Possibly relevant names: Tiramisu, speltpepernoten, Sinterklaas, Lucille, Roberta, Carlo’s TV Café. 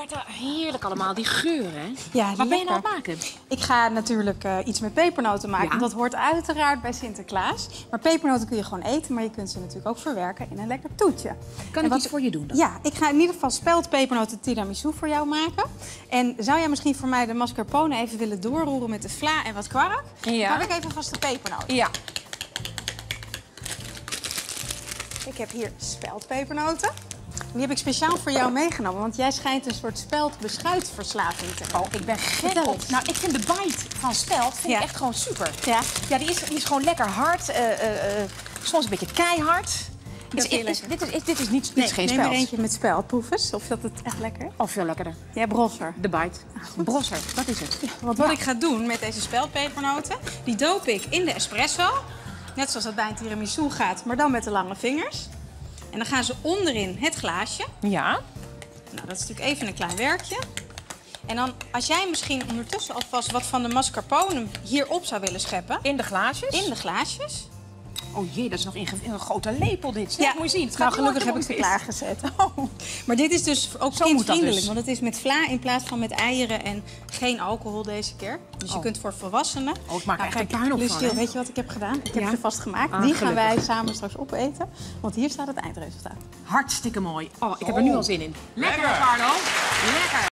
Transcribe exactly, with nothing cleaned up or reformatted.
Roberta, heerlijk allemaal, die geuren. Hè? Ja, wat ben je nou aan het maken? Ik ga natuurlijk uh, iets met pepernoten maken. Ja. Dat hoort uiteraard bij Sinterklaas. Maar pepernoten kun je gewoon eten, maar je kunt ze natuurlijk ook verwerken in een lekker toetje. Kan ik wat... iets voor je doen dan? Ja, ik ga in ieder geval speltpepernoten tiramisu voor jou maken. En zou jij misschien voor mij de mascarpone even willen doorroeren met de vla en wat kwark? Ja. Dan heb ik even vast de pepernoten. Ja. Ik heb hier speltpepernoten. Die heb ik speciaal voor jou meegenomen, want jij schijnt een soort speltbeschuitverslaving te hebben. Oh, ik ben gek op. Nou, ik vind de bite van spelt vind ja. ik echt gewoon super. Ja, ja die, is, die is gewoon lekker hard, uh, uh, soms een beetje keihard. Is, is, is, dit, is, is, dit is niet, nee, geen spelt. Neem er eentje met spelt, proef eens. Of dat het echt lekker is. Of veel lekkerder. Ja, brosser. De bite. Ah, brosser, dat is het. Ja, want wat ja. ik ga doen met deze speltpepernoten, die doop ik in de espresso. Net zoals dat bij een tiramisu gaat, maar dan met de lange vingers. En dan gaan ze onderin het glaasje. Ja. Nou, dat is natuurlijk even een klein werkje. En dan, als jij misschien ondertussen alvast wat van de mascarpone hierop zou willen scheppen. In de glaasjes? In de glaasjes. Oh jee, dat is nog in een grote lepel dit. Ja. Dat moet je zien. Het nou, gelukkig heb ik ze klaargezet. Oh. Maar dit is dus ook zo kindvriendelijk, dus. Want het is met vla in plaats van met eieren en geen alcohol deze keer. Dus oh. je kunt voor volwassenen... Oh, ik maak nou, echt een puinhoop van. Lucille, weet je wat ik heb gedaan? Ik ja. heb ze vastgemaakt. Ah, die gaan gelukkig. wij samen straks opeten, want hier staat het eindresultaat. Hartstikke mooi. Oh, ik heb er nu al zin in. Lekker, Carlo. Lekker.